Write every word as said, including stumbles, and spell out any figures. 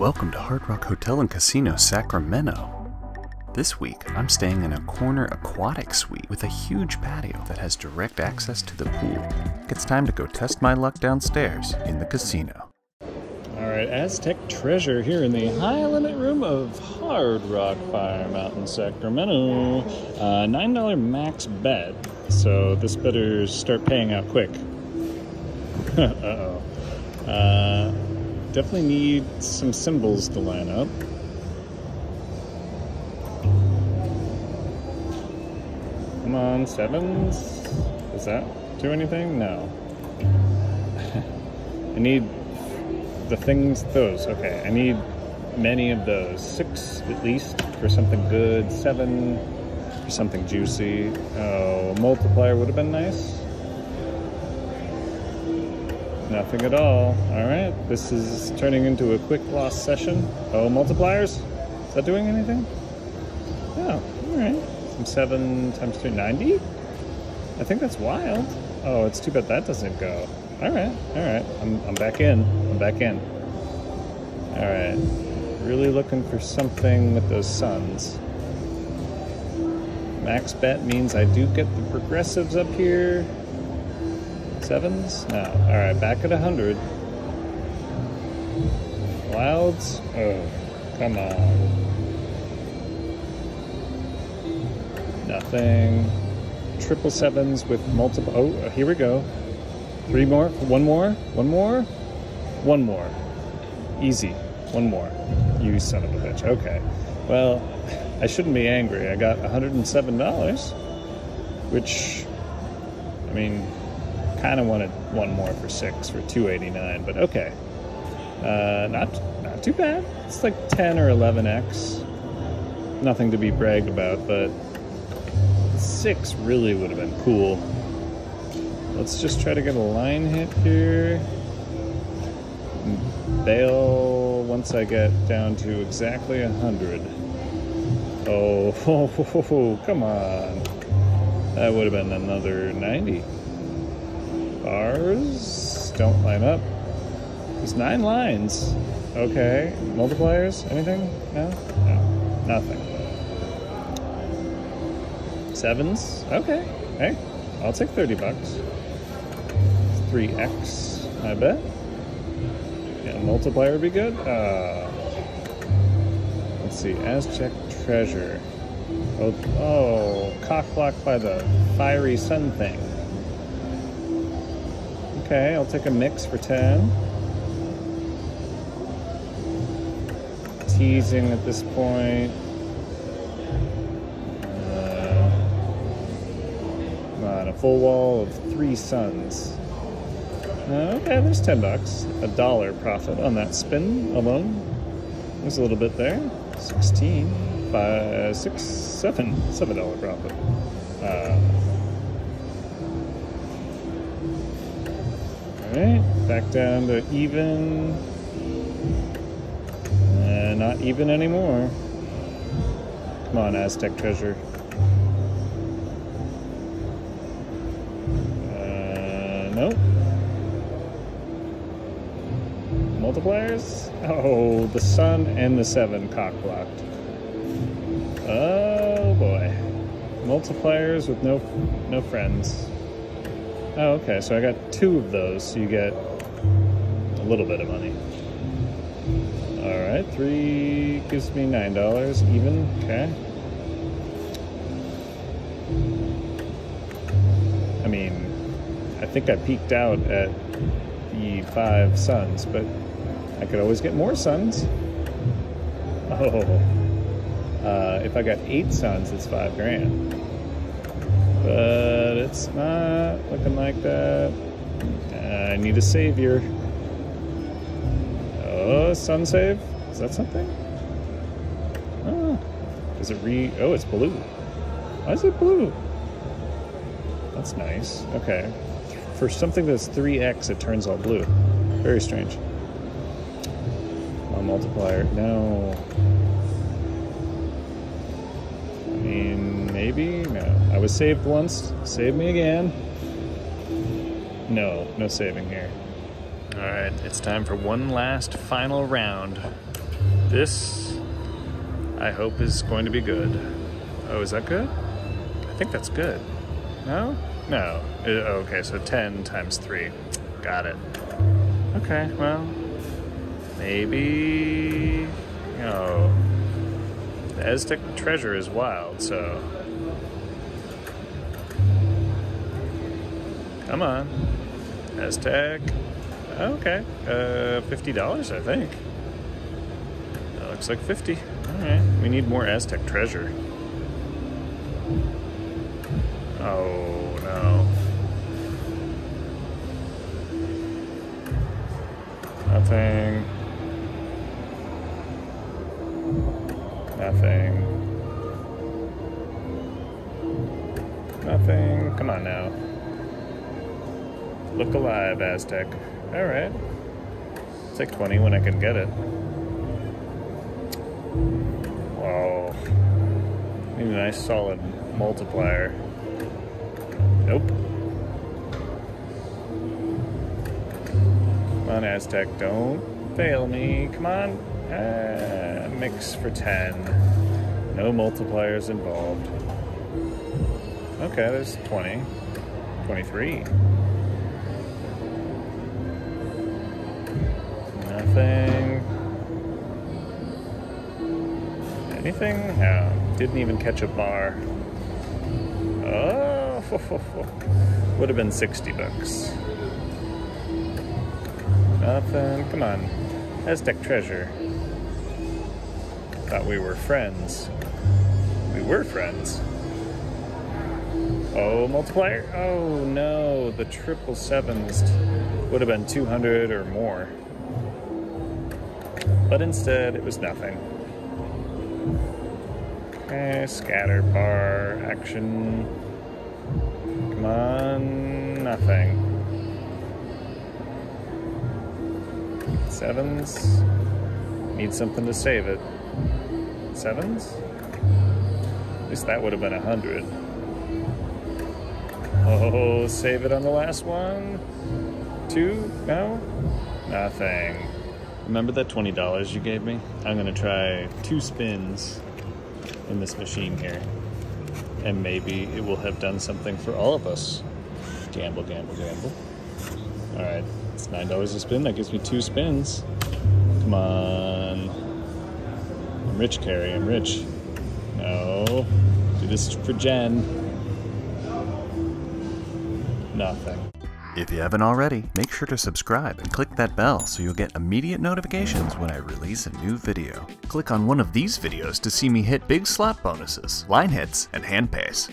Welcome to Hard Rock Hotel and Casino Sacramento. This week, I'm staying in a corner aquatic suite with a huge patio that has direct access to the pool. It's time to go test my luck downstairs in the casino. All right, Aztec Treasure here in the high limit room of Hard Rock Fire Mountain Sacramento. Uh, nine dollar max bet, so this better start paying out quick. Uh-oh. Uh, definitely need some symbols to line up. Come on, sevens? Does that do anything? No. I need the things, those, okay. I need many of those. Six, at least, for something good. Seven, for something juicy. Oh, a multiplier would have been nice. Nothing at all. All right, this is turning into a quick loss session. Oh, multipliers? Is that doing anything? Oh, all right. Some seven times two, ninety? I think that's wild. Oh, it's too bad that doesn't go. All right, all right, I'm, I'm back in, I'm back in. All right, really looking for something with those suns. Max bet means I do get the progressives up here. Sevens? No. Alright, back at a hundred. Wilds? Oh, come on. Nothing. Triple sevens with multiple... Oh, here we go. Three more? One more? One more? One more. Easy. One more. You son of a bitch. Okay. Well, I shouldn't be angry. I got one hundred seven dollars, which, I mean... Kind of wanted one more for six for two eighty-nine, but okay, uh, not not too bad. It's like ten or eleven X. Nothing to be bragged about, but six really would have been cool. Let's just try to get a line hit here. Bail once I get down to exactly a hundred. Oh, oh, oh, oh, come on! That would have been another ninety. Bars don't line up. There's nine lines. Okay. Multipliers? Anything? No? No. Nothing. Sevens? Okay. Hey, I'll take thirty bucks. three X, I bet. Yeah, a multiplier would be good. Uh, let's see. Aztec Treasure. Oh, oh, cock blocked by the fiery sun thing. Okay, I'll take a mix for ten. Teasing at this point. Uh, come on, a full wall of three suns. Okay, there's ten bucks. A dollar profit on that spin alone. There's a little bit there. Sixteen, five, six, seven, seven dollar profit. Uh, Alright, back down to even. Uh, not even anymore. Come on, Aztec Treasure. Uh, nope. Multipliers? Oh, the sun and the seven cock blocked. Oh boy. Multipliers with no no friends. Oh, okay, so I got two of those, so you get a little bit of money. Alright, three gives me nine dollars even, okay. I mean, I think I peaked out at the five suns, but I could always get more suns. Oh, uh, if I got eight suns, it's five grand. But it's not looking like that. I need a savior. Oh, sun save? Is that something? Oh, is it re... Oh, it's blue. Why is it blue? That's nice. Okay. For something that's three X, it turns all blue. Very strange. My multiplier. No. I mean, maybe? No. I was saved once. Save me again. No, no saving here. All right, it's time for one last final round. This, I hope, is going to be good. Oh, is that good? I think that's good. No? No. It, okay, so ten times three. Got it. Okay, well, maybe... Oh, the Aztec Treasure is wild, so... Come on. Aztec. Okay. Uh, fifty dollars, I think. That looks like fifty. Alright. We need more Aztec Treasure. Oh, no. Nothing. Nothing. Nothing. Come on now. Look alive, Aztec. All right. It's like twenty when I can get it. Whoa. Need a nice solid multiplier. Nope. Come on, Aztec. Don't fail me. Come on. Ah, mix for ten. No multipliers involved. Okay, there's twenty. twenty-three. Nothing. Anything? No. Didn't even catch a bar. Oh, ho, ho, ho. Would have been sixty bucks. Nothing. Come on. Aztec Treasure. Thought we were friends. We were friends. Oh, multiplier. Oh, no. The triple sevens would have been two hundred or more. But instead, it was nothing. Okay, scatter bar action. Come on, nothing. Sevens. Need something to save it. Sevens? At least that would have been a hundred. Oh, save it on the last one. Two? No? Nothing. Remember that twenty dollars you gave me? I'm gonna try two spins in this machine here. And maybe it will have done something for all of us. Gamble, gamble, gamble. All right, it's nine dollars a spin. That gives me two spins. Come on. I'm rich, Carrie, I'm rich. No, do this for Jen. Nothing. If you haven't already, make sure to subscribe and click that bell so you'll get immediate notifications when I release a new video. Click on one of these videos to see me hit big slot bonuses, line hits, and hand pays.